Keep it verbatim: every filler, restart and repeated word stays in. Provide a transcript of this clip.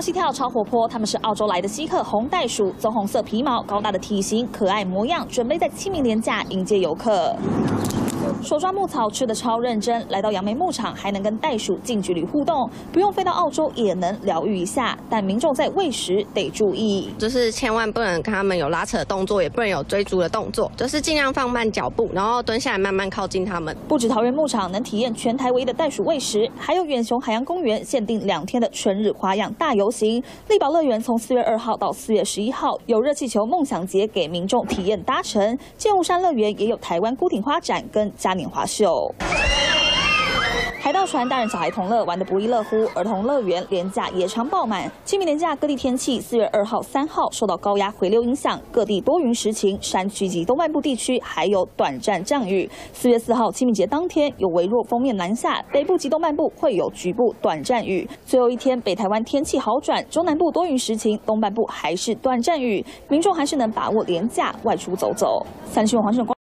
膝跳超活泼，他们是澳洲来的稀客红袋鼠，棕红色皮毛，高大的体型，可爱模样，准备在清明连假迎接游客。手抓牧草吃得超认真，来到杨梅牧场还能跟袋鼠近距离互动，不用飞到澳洲也能疗愈一下。但民众在喂食得注意，就是千万不能跟他们有拉扯的动作，也不能有追逐的动作，就是尽量放慢脚步，然后蹲下来慢慢靠近他们。不止桃园牧场能体验全台唯一的袋鼠喂食，还有远雄海洋公园限定两天的春日花样大游。 行，力宝乐园从四月二号到四月十一号有热气球梦想节给民众体验搭乘，剑湖山乐园也有台湾孤挺花展跟嘉年华秀。 海盗船，大人小孩同乐，玩得不亦乐乎。儿童乐园连假也常爆满。清明连假各地天气，四月二号、三号受到高压回流影响，各地多云时晴，山区及东半部地区还有短暂降雨。四月四号清明节当天有微弱锋面南下，北部及东半部会有局部短暂雨。最后一天北台湾天气好转，中南部多云时晴，东半部还是短暂雨，民众还是能把握连假外出走走。三立新闻黄胜光。